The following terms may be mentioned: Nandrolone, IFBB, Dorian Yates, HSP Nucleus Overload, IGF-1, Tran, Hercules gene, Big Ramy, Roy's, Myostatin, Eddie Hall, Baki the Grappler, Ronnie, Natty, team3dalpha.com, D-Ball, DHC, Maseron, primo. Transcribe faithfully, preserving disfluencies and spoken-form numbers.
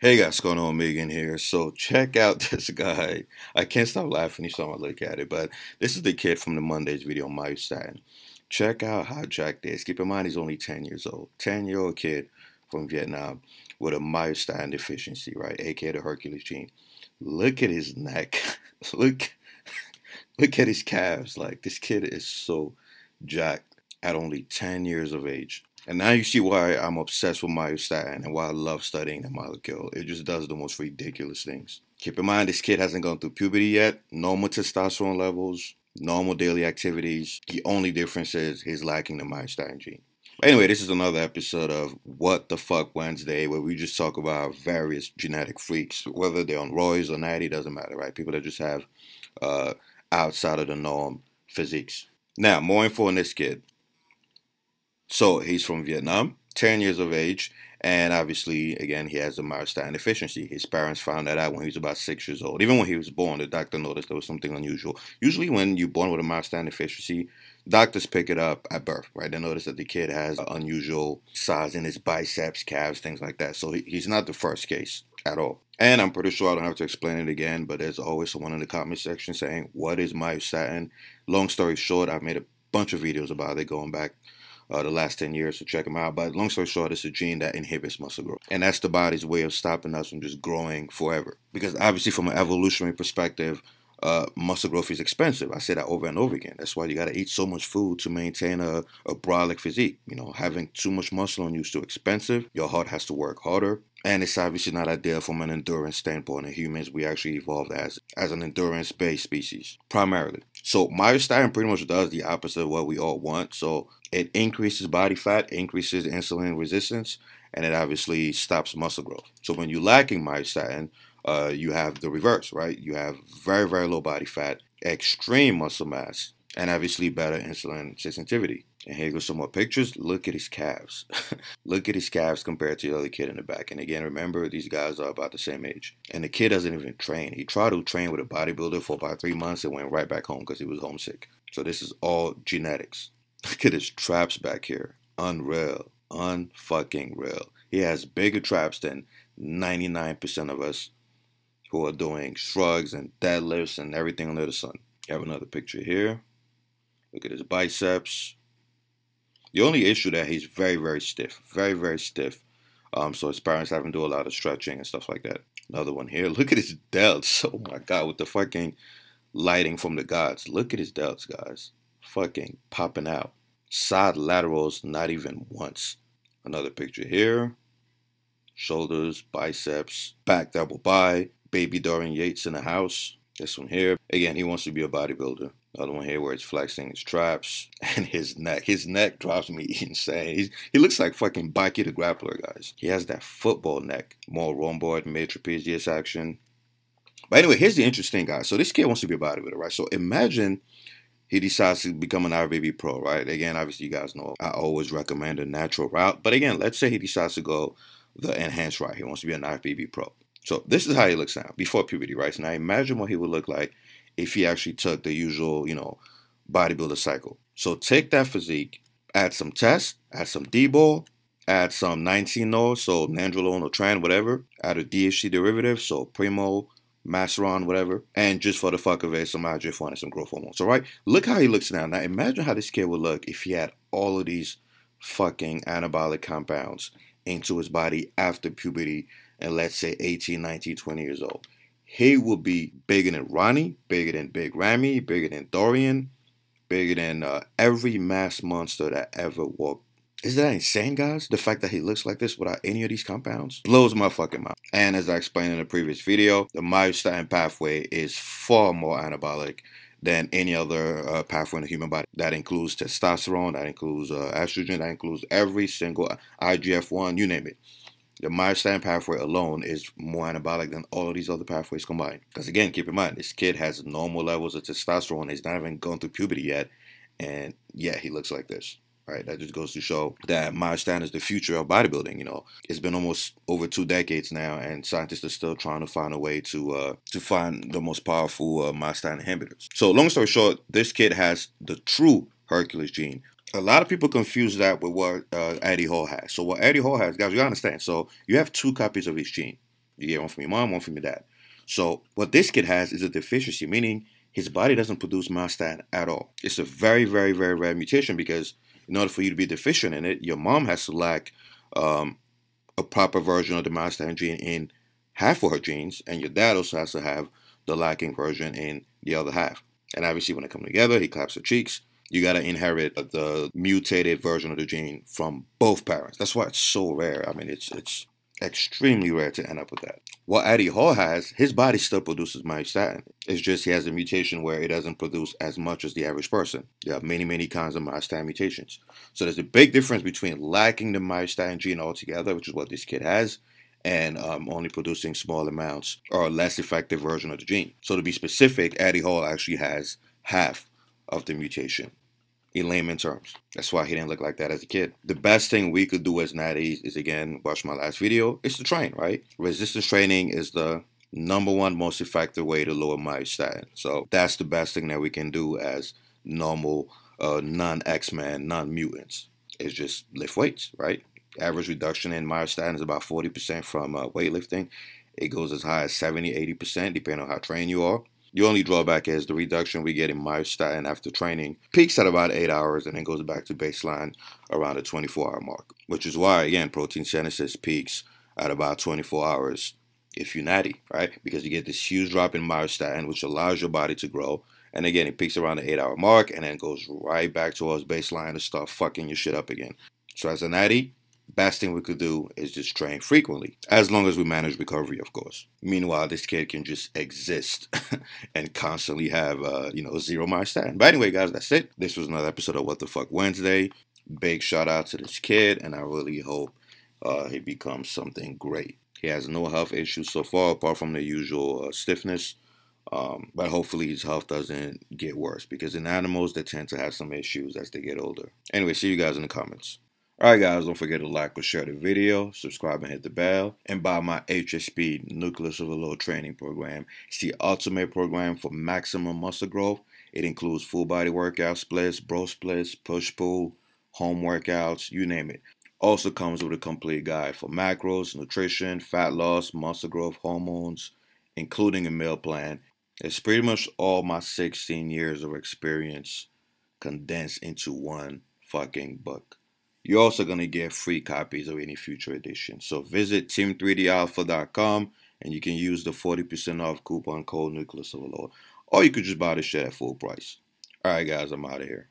Hey guys, what's going on? Megan here. So check out this guy. I can't stop laughing each time I look at it, but this is the kid from the Monday's video, Myostatin. Check out how jacked is. Keep in mind he's only ten years old. ten-year-old kid from Vietnam with a myostatin deficiency, right? A K A the Hercules gene. Look at his neck. look, look at his calves. Like, this kid is so jacked at only ten years of age. And now you see why I'm obsessed with myostatin and why I love studying the molecule. It just does the most ridiculous things. Keep in mind, this kid hasn't gone through puberty yet. Normal testosterone levels, normal daily activities. The only difference is he's lacking the myostatin gene. Anyway, this is another episode of What the Fuck Wednesday, where we just talk about various genetic freaks, whether they're on Roy's or Natty, doesn't matter, right? People that just have uh, outside of the norm physiques. Now, more info on this kid. So he's from Vietnam, ten years of age, and obviously, again, he has a myostatin deficiency. His parents found that out when he was about six years old. Even when he was born, the doctor noticed there was something unusual. Usually when you're born with a myostatin deficiency, doctors pick it up at birth, right? They notice that the kid has an unusual size in his biceps, calves, things like that. So he's not the first case at all. And I'm pretty sure I don't have to explain it again, but there's always someone in the comment section saying, what is myostatin? Long story short, I've made a bunch of videos about it going back Uh, the last ten years, so check them out. But long story short, it's a gene that inhibits muscle growth, and that's the body's way of stopping us from just growing forever. Because obviously, from an evolutionary perspective, uh, muscle growth is expensive. I say that over and over again. That's why you got to eat so much food to maintain a, a brolic physique. You know, having too much muscle on you is too expensive. Your heart has to work harder, and it's obviously not ideal from an endurance standpoint. In humans, we actually evolved as as an endurance-based species primarily. So myostatin pretty much does the opposite of what we all want. So it increases body fat, increases insulin resistance, and it obviously stops muscle growth. So when you're lacking myostatin, uh, you have the reverse, right? You have very, very low body fat, extreme muscle mass, and obviously better insulin sensitivity. And here goes some more pictures. Look at his calves. Look at his calves compared to the other kid in the back. And again, remember, these guys are about the same age. And the kid doesn't even train. He tried to train with a bodybuilder for about three months and went right back home because he was homesick. So this is all genetics. Look at his traps back here. Unreal. Unfucking real. He has bigger traps than ninety-nine percent of us who are doing shrugs and deadlifts and everything under the sun. You have another picture here. Look at his biceps. The only issue that he's very, very stiff. Very, very stiff. Um, so his parents have him do a lot of stretching and stuff like that. Another one here. Look at his delts. Oh my god, with the fucking lighting from the gods. Look at his delts, guys. Fucking popping out. Side laterals, not even once. Another picture here. Shoulders, biceps, back double by. Baby Dorian Yates in the house. This one here. Again, he wants to be a bodybuilder. Another one here where it's flexing his traps and his neck. His neck drives me insane. He's, he looks like fucking Baki the Grappler, guys. He has that football neck. More rhomboid, mid trapezius action. But anyway, here's the interesting guy. So this kid wants to be a bodybuilder, right? So imagine he decides to become an I F B B pro, right? Again, obviously you guys know I always recommend a natural route. But again, let's say he decides to go the enhanced route. He wants to be an I F B B pro. So this is how he looks now, before puberty, right? So now imagine what he would look like if he actually took the usual, you know, bodybuilder cycle. So take that physique, add some test, add some D-Ball, add some nineteen-O, so Nandrolone or Tran, whatever, add a D H C derivative, so primo, Maseron, whatever, and just for the fuck of it, some I G F one and some growth hormone. So, right, look how he looks now. Now, imagine how this kid would look if he had all of these fucking anabolic compounds into his body after puberty, and let's say eighteen, nineteen, twenty years old. He would be bigger than Ronnie, bigger than Big Ramy, bigger than Dorian, bigger than uh, every mass monster that ever walked. Isn't that insane, guys? The fact that he looks like this without any of these compounds blows my fucking mind. And as I explained in the previous video, the myostatin pathway is far more anabolic than any other uh, pathway in the human body. That includes testosterone, that includes uh, estrogen, that includes every single I G F one, you name it. The myostatin pathway alone is more anabolic than all of these other pathways combined. Because again, keep in mind, this kid has normal levels of testosterone. He's not even gone through puberty yet. And yeah, he looks like this. Right? That just goes to show that myostatin is the future of bodybuilding. You know, it's been almost over two decades now, and scientists are still trying to find a way to uh, to find the most powerful uh, myostatin inhibitors. So long story short, this kid has the true Hercules gene. A lot of people confuse that with what uh, Eddie Hall has. So what Eddie Hall has, guys, you gotta understand. So you have two copies of each gene. You get one from your mom, one from your dad. So what this kid has is a deficiency, meaning his body doesn't produce myostatin at all. It's a very, very, very rare mutation because in order for you to be deficient in it, your mom has to lack um, a proper version of the myostatin gene in half of her genes, and your dad also has to have the lacking version in the other half. And obviously when they come together, he claps her cheeks. You got to inherit the mutated version of the gene from both parents. That's why it's so rare. I mean, it's it's extremely rare to end up with that. What Eddie Hall has, his body still produces myostatin. It's just he has a mutation where it doesn't produce as much as the average person. There are many, many kinds of myostatin mutations. So there's a big difference between lacking the myostatin gene altogether, which is what this kid has, and um, only producing small amounts or a less effective version of the gene. So to be specific, Eddie Hall actually has half of the mutation in layman terms. That's why he didn't look like that as a kid. The best thing we could do as natties is, again, watch my last video. It's to train, right? Resistance training is the number one most effective way to lower myostatin. So that's the best thing that we can do as normal, uh, non-X-Men, non-mutants. It's just lift weights, right? Average reduction in myostatin is about forty percent from uh, weightlifting. It goes as high as seventy, eighty percent, depending on how trained you are. The only drawback is the reduction we get in myostatin after training peaks at about eight hours and then goes back to baseline around the twenty-four hour mark, which is why, again, protein synthesis peaks at about twenty-four hours if you're natty, right? Because you get this huge drop in myostatin, which allows your body to grow. And again, it peaks around the eight hour mark and then goes right back towards baseline to start fucking your shit up again. So as a natty, best thing we could do is just train frequently, as long as we manage recovery, of course. Meanwhile, this kid can just exist and constantly have, uh, you know, zero myostatin. But anyway, guys, that's it. This was another episode of What the Fuck Wednesday. Big shout out to this kid, and I really hope uh, he becomes something great. He has no health issues so far, apart from the usual uh, stiffness. Um, but hopefully his health doesn't get worse, because in animals, they tend to have some issues as they get older. Anyway, see you guys in the comments. Alright guys, don't forget to like or share the video, subscribe and hit the bell, and buy my H S P Nucleus Overload Training Program. It's the ultimate program for maximum muscle growth. It includes full body workout splits, bro splits, push-pull, home workouts, you name it. Also comes with a complete guide for macros, nutrition, fat loss, muscle growth, hormones, including a meal plan. It's pretty much all my sixteen years of experience condensed into one fucking book. You're also going to get free copies of any future edition. So visit team three D alpha dot com and you can use the forty percent off coupon code Nucleus Overload. Or you could just buy the shit at full price. Alright guys, I'm out of here.